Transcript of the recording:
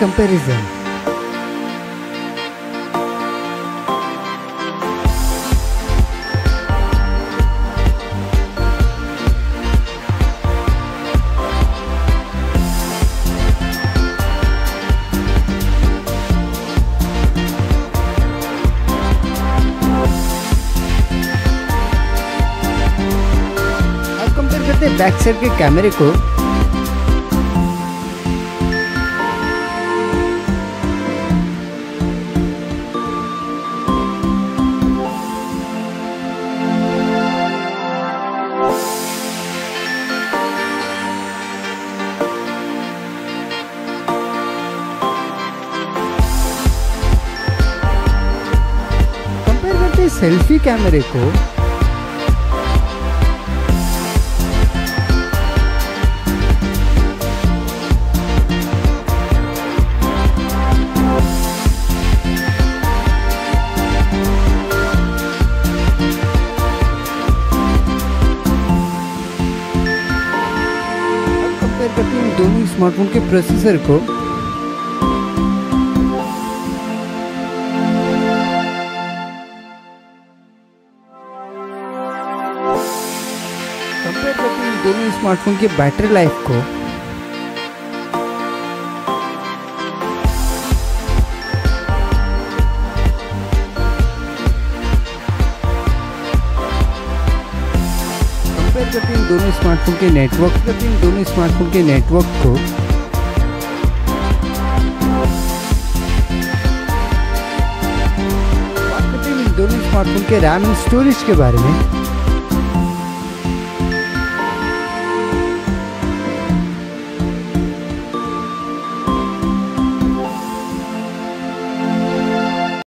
comparison. Back side के कैमरे को कंपेयर करते सेल्फी कैमरे को दोनों स्मार्टफोन के प्रोसेसर को कंपेयर करते हैं दोनों स्मार्टफोन के बैटरी लाइफ को। दोनों स्मार्टफोन के नेटवर्क करते हैं दोनों स्मार्टफोन के नेटवर्क को। बात करते हैं दोनों स्मार्टफोन के रैम एंड स्टोरेज के बारे में।